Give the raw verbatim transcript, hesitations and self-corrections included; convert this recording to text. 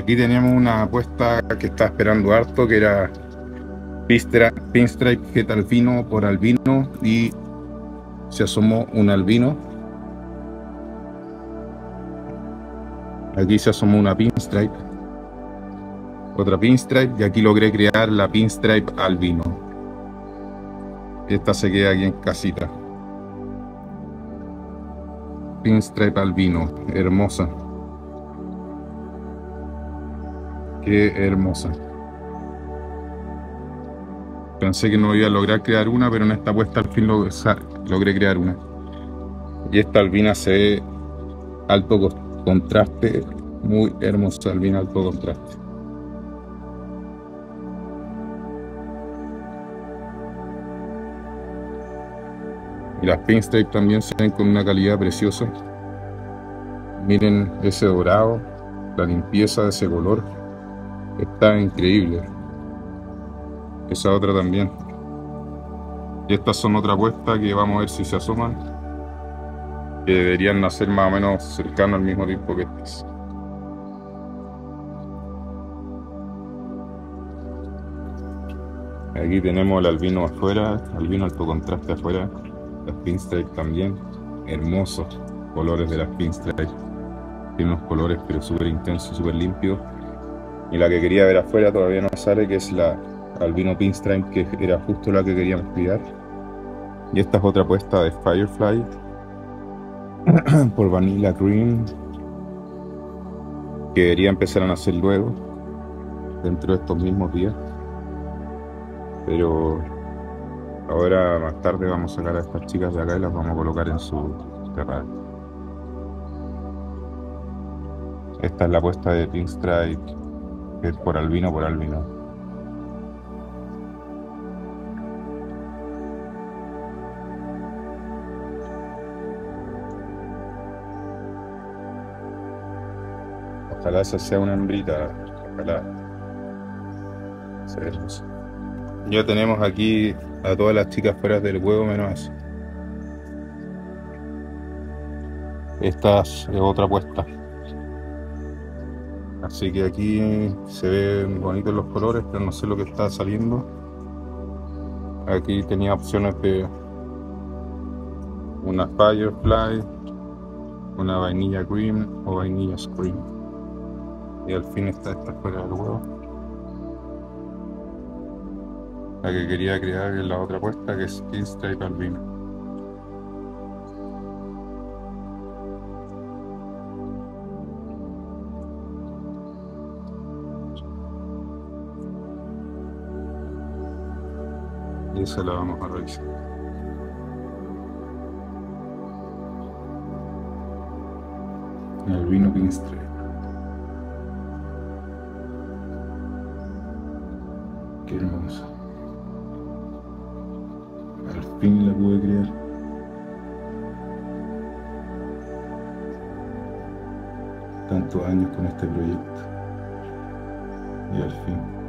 Aquí teníamos una apuesta que estaba esperando harto, que era Pinstripe, het albino por albino, y se asomó un albino. Aquí se asomó una Pinstripe, otra Pinstripe, y aquí logré crear la Pinstripe albino. Esta se queda aquí en casita. Pinstripe albino, hermosa. Qué hermosa. Pensé que no iba a lograr crear una, pero en esta apuesta al fin log logré crear una. Y esta albina se ve alto contraste, muy hermosa albina, alto contraste. Y las Pinstripe también se ven con una calidad preciosa. Miren ese dorado, la limpieza de ese color. Está increíble. Esa otra también. Y estas son otra apuesta que vamos a ver si se asoman. Que deberían nacer más o menos cercano al mismo tiempo que estas. Aquí tenemos el albino afuera, albino alto contraste afuera. Las Pinstripe también, hermosos colores de las Pinstripe. Tiene unos colores pero súper intensos, súper limpios. Y la que quería ver afuera todavía no sale, que es la albino Pinstripe, que era justo la que queríamos cuidar. Y esta es otra apuesta de Firefly por Vanilla Cream, que debería empezar a nacer luego, dentro de estos mismos días. Pero ahora más tarde vamos a sacar a estas chicas de acá y las vamos a colocar en su terrario. Esta es la apuesta de Pinstripe, que es por albino, por albino. Ojalá esa sea una hembrita, ojalá. Se ve hermosa. Ya tenemos aquí a todas las chicas fuera del huevo menos esa. Esta es otra apuesta. Así que aquí se ven bonitos los colores, pero no sé lo que está saliendo. Aquí tenía opciones de una Firefly, una Vanilla Cream o Vanilla Scream. Y al fin está esta fuera del huevo. La que quería crear en la otra apuesta, que es Pinstripe albino. Y esa la vamos a revisar. Albino Pinstripe. Qué hermoso. Al fin la pude crear. Tantos años con este proyecto. Y al fin.